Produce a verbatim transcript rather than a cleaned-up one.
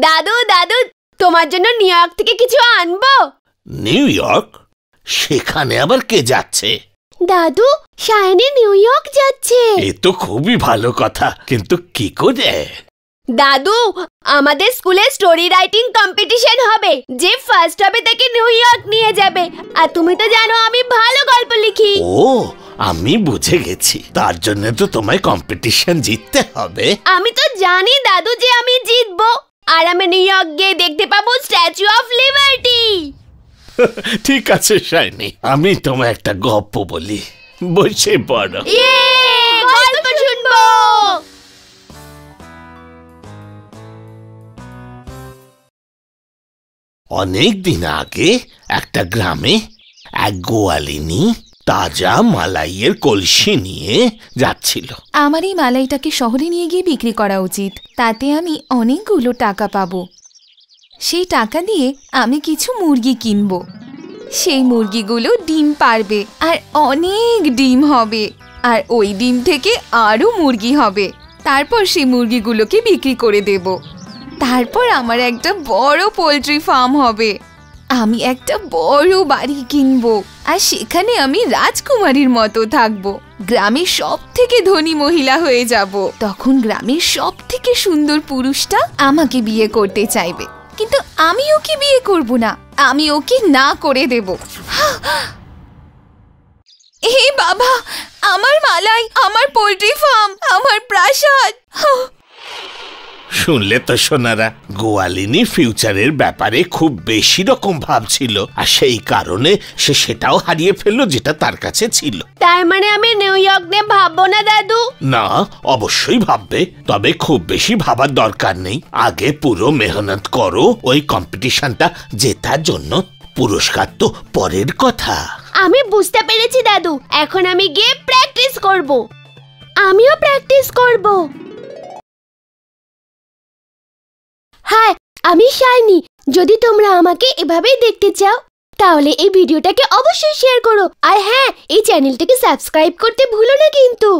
दादू दादू तुम्हार जन्य न्यूयॉर्क थेके किछु आनबो। न्यूयॉर्क? সেখানে আবার কে যাচ্ছে? দাদু শায়নী न्यूयॉर्क যাচ্ছে। এ তো খুবই ভালো কথা, কিন্তু কি করে? দাদু আমাদের স্কুলে স্টোরি রাইটিং কম্পিটিশন হবে, যে ফার্স্ট হবে তাকে নিউইয়র্ক নিয়ে যাবে। আর তুমি তো জানো আমি ভালো গল্প লিখি। ও আমি বুঝে গেছি, তার জন্য তো তোমায় কম্পিটিশন জিততে হবে। আমি তো জানি দাদু যে আমি জিতবো, আর আমি নিউইয়র্ক গিয়ে দেখতে পাবো স্ট্যাচু অফ লিবার্টি। ঠিক আছে শাইনি, আমি তোমায় একটা গল্প বলি, বসে পড়ো। ইয়ে গল্প শুনবো। अनेक दिन आगे एक ग्रामे एक गोयालिनी ताजा मालाइयेर कलसी निये जाच्छिलो। आमार एई मालाइटाके शहरे निये गिये बिक्री करा उचित, ताते आमी अनेकगुलो टाका पाबो। सेई टाका दिये आमी किछु मुर्गी किनबो, सेई मुर्गीगुलो डिम पारबे आर अनेक डिम होबे आर ओई डिम थेके आरो मुर्गी होबे। तारपर सेई मुर्गीगुलोके बिक्री करे देबो। তারপর আমার একটা বড় পোল্ট্রি ফার্ম হবে, আমি একটা বড় বাড়ি কিনবো আর সেখানে আমি রাজকুমারীর মতো থাকবো। গ্রামের সবথেকে ধনী মহিলা হয়ে যাব। তখন গ্রামের সবথেকে সুন্দর পুরুষটা আমাকে বিয়ে করতে চাইবে, কিন্তু আমি ওকে বিয়ে করব না, আমি ওকে না করে দেব। এ বাবা, আমার মালাই, আমার পোল্ট্রি ফার্ম, আমার প্রাসাদ। শুনলে তো সোনারা, গোয়ালিনী ফিউচারের ব্যাপারে খুব বেশি রকম ভাবছিল আর সেই কারণে সে সেটাও হারিয়ে ফেললো যেটা তার কাছে ছিল। তার মানে আমি নিউইয়র্ক নিয়ে ভাববো না দাদু? না, অবশ্যই ভাববে, তবে খুব বেশি ভাবার দরকার নেই। আগে পুরো মেহনত করো ওই কম্পিটিশনটা জেতার জন্য, পুরস্কার তো পরের কথা। আমি বুঝতে পেরেছি দাদু, এখন আমি গিয়ে প্র্যাকটিস করব। আমিও প্র্যাকটিস করব। हाय, आमी शाइनी। যদি তোমরা আমাকে এভাবেই দেখতে চাও তাহলে এই ভিডিওটাকে অবশ্যই শেয়ার করো, আর হ্যাঁ, এই চ্যানেলটাকে সাবস্ক্রাইব করতে ভুলো না কিন্তু।